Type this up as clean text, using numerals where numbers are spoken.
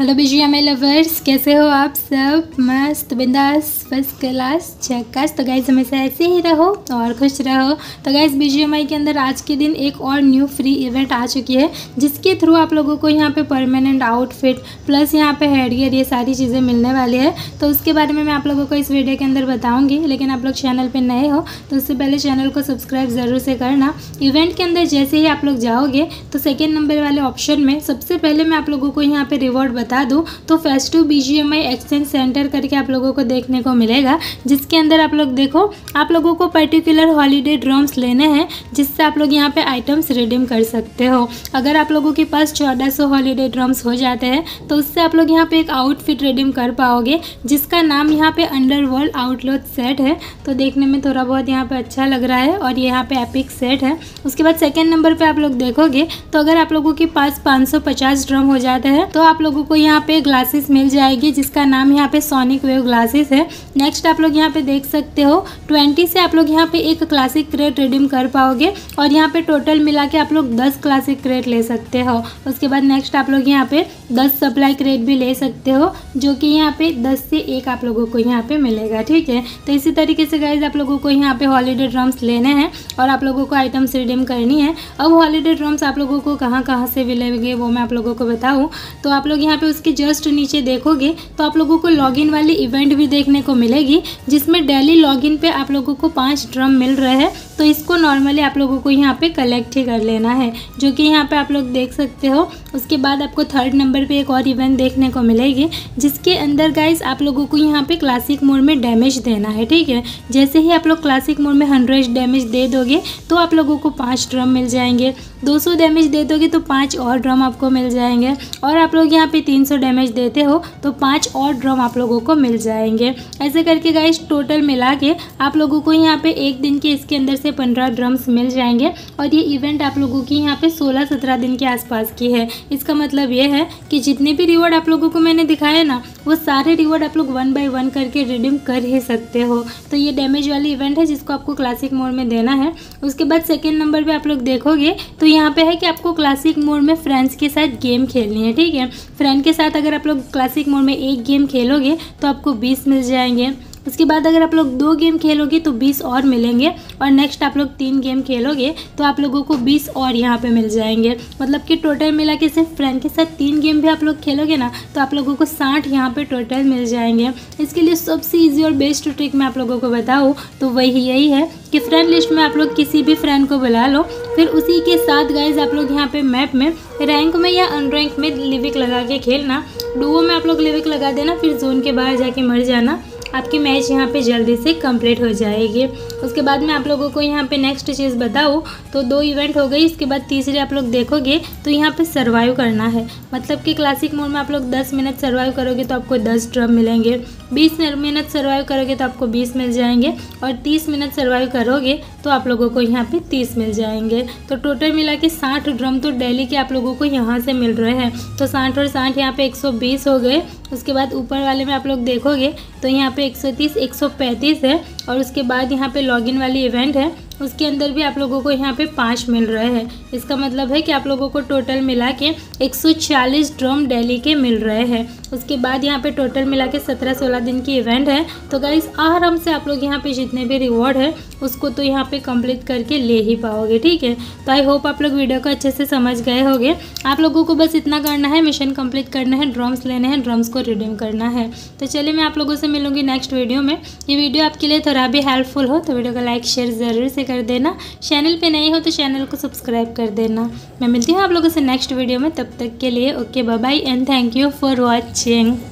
Hello BGMI lovers, कैसे हो आप सब? मस्त, बिंदास, फर्स्ट क्लास, चकास। तो गाइज हमेशा ऐसे ही रहो और खुश रहो। तो गाइज बीजीएमआई के अंदर आज के दिन एक और न्यू फ्री इवेंट आ चुकी है, जिसके थ्रू आप लोगों को यहाँ पे परमानेंट आउटफिट प्लस यहाँ पे हेडगियर ये सारी चीज़ें मिलने वाली है। तो उसके बारे में मैं आप लोगों को इस वीडियो के अंदर बताऊँगी, लेकिन आप लोग चैनल पर नए हो तो उससे पहले चैनल को सब्सक्राइब ज़रूर से करना। इवेंट के अंदर जैसे ही आप लोग जाओगे तो सेकेंड नंबर वाले ऑप्शन में सबसे पहले मैं आप लोगों को यहाँ पर रिवॉर्ड बता दूं तो फेस्टिव बीजीएमआई एक्सचेंज सेंटर करके आप लोगों को देखने को मिलेगा, जिसके अंदर आप लोग देखो आप लोगों को पर्टिकुलर हॉलीडे ड्रम्स लेने हैं, जिससे आप लोग यहाँ पे आइटम्स रिडीम कर सकते हो। अगर आप लोगों के पास 1400 हॉलीडे ड्रम्स हो जाते हैं तो उससे आप लोग यहाँ पे एक आउटफिट रिडीम कर पाओगे, जिसका नाम यहाँ पे अंडरवर्ल्ड आउटलोड सेट है। तो देखने में थोड़ा बहुत यहाँ पे अच्छा लग रहा है और यहाँ पे एपिक सेट है। उसके बाद सेकेंड नंबर पर आप लोग देखोगे तो अगर आप लोगों के पास 550 ड्रम हो जाते हैं तो आप लोगों को यहाँ पे ग्लासेस मिल जाएगी, जिसका नाम यहाँ पे सोनिक वेव ग्लासेस है। नेक्स्ट आप लोग यहाँ पे देख सकते हो 20 से आप लोग यहाँ पे एक क्लासिक क्रेट रिडीम कर पाओगे और यहाँ पे टोटल मिला के आप लोग 10 क्लासिक क्रेट ले सकते हो। उसके बाद नेक्स्ट आप लोग यहाँ पे 10 सप्लाई क्रेट भी ले सकते हो, जो कि यहाँ पे 10 से 1 आप लोगों को यहाँ पे मिलेगा, ठीक है। तो इसी तरीके से गाइज आप लोगों को यहाँ पे हॉलीडे ड्रम्स लेने हैं और आप लोगों को आइटम्स रिडीम करनी है। अब हॉलीडे ड्रम्स आप लोगों को कहाँ से मिलेंगे वो मैं आप लोगों को बताऊँ तो आप लोग यहाँ पे उसके जस्ट नीचे देखोगे तो आप लोगों को लॉगिन वाली इवेंट भी देखने को मिलेगी, जिसमें डेली लॉगिन पे आप लोगों को 5 ड्रम मिल रहे हैं। तो इसको नॉर्मली आप लोगों को यहाँ पे कलेक्ट ही कर लेना है, जो कि यहाँ पे आप लोग देख सकते हो। उसके बाद आपको थर्ड नंबर पे एक और इवेंट देखने को मिलेगी, जिसके अंदर गाइज आप लोगों को यहाँ पे क्लासिक मोड में डैमेज देना है, ठीक है। जैसे ही आप लोग क्लासिक मोड में 100 डैमेज दे दोगे तो आप लोगों को 5 ड्रम मिल जाएंगे, 200 डैमेज दे दोगे तो 5 और ड्रम आपको मिल जाएंगे, और आप लोग यहाँ पे 300 डैमेज देते हो तो 5 और ड्रम आप लोगों को मिल जाएंगे। ऐसे करके गाइस टोटल मिला के आप लोगों को यहाँ पे एक दिन के इसके अंदर से 15 ड्रम्स मिल जाएंगे। और ये इवेंट आप लोगों की यहाँ पे 16-17 दिन के आसपास की है। इसका मतलब ये है कि जितने भी रिवॉर्ड आप लोगों को मैंने दिखाया ना, वो सारे रिवॉर्ड आप लोग 1 by 1 करके रिडीम कर ही सकते हो। तो ये डैमेज वाली इवेंट है जिसको आपको क्लासिक मोड में देना है। उसके बाद सेकेंड नंबर पर आप लोग देखोगे तो यहाँ पर है कि आपको क्लासिक मोड में फ्रेंड्स के साथ गेम खेलनी है, ठीक है। फ्रेंड के साथ अगर आप लोग क्लासिक मोड में एक गेम खेलोगे तो आपको 20 मिल जाएंगे। उसके बाद अगर आप लोग 2 गेम खेलोगे तो 20 और मिलेंगे, और नेक्स्ट आप लोग 3 गेम खेलोगे तो आप लोगों को 20 और यहाँ पे मिल जाएंगे। मतलब कि टोटल मिला के सिर्फ फ्रेंड के साथ 3 गेम भी आप लोग खेलोगे ना तो आप लोगों को 60 यहाँ पे टोटल मिल जाएंगे। इसके लिए सबसे ईजी और बेस्ट ट्रिक मैं आप लोगों को बताऊँ तो वही यही है कि फ्रेंड लिस्ट में आप लोग किसी भी फ्रेंड को बुला लो, फिर उसी के साथ गाइज आप लोग यहाँ पर मैप में रैंक में या अनरैंक में लिविक लगा के खेलना। डुओ में आप लोग लिविक लगा देना, फिर जोन के बाहर जाके मर जाना, आपकी मैच यहाँ पे जल्दी से कंप्लीट हो जाएगी। उसके बाद में आप लोगों को यहाँ पे नेक्स्ट चीज़ बताऊँ तो 2 इवेंट हो गई। इसके बाद तीसरे आप लोग देखोगे तो यहाँ पे सर्वाइव करना है, मतलब कि क्लासिक मोड में आप लोग 10 मिनट सर्वाइव करोगे तो आपको 10 ड्रम मिलेंगे, 20 मिनट सर्वाइव करोगे तो आपको 20 मिल जाएंगे, और 30 मिनट सर्वाइव करोगे तो आप लोगों को यहाँ पर 30 मिल जाएंगे। तो टोटल मिला के 60 ड्रम तो डेली के आप लोगों को यहाँ से मिल रहे हैं। तो 60 और 60 यहाँ पर 120 हो गए। उसके बाद ऊपर वाले में आप लोग देखोगे तो यहाँ पे 130 135 है, और उसके बाद यहाँ पे लॉगिन वाली इवेंट है, उसके अंदर भी आप लोगों को यहाँ पे 5 मिल रहे हैं। इसका मतलब है कि आप लोगों को टोटल मिला के 140 ड्रम डेली के मिल रहे हैं। उसके बाद यहाँ पे टोटल मिला के 17-16 दिन की इवेंट है। तो गाइस आराम से आप लोग यहाँ पे जितने भी रिवॉर्ड है उसको तो यहाँ पे कंप्लीट करके ले ही पाओगे, ठीक है। तो आई होप आप लोग वीडियो को अच्छे से समझ गए होंगे। आप लोगों को बस इतना करना है, मिशन कंप्लीट करना है, ड्रम्स लेने हैं, ड्रम्स को रिडीम करना है। तो चलिए मैं आप लोगों से मिलूँगी नेक्स्ट वीडियो में। ये वीडियो आपके लिए थोड़ा भी हेल्पफुल हो तो वीडियो को लाइक शेयर ज़रूर से कर देना। चैनल पे नए हो तो चैनल को सब्सक्राइब कर देना। मैं मिलती हूँ आप लोगों से नेक्स्ट वीडियो में, तब तक के लिए okay, bye bye and thank you for watching.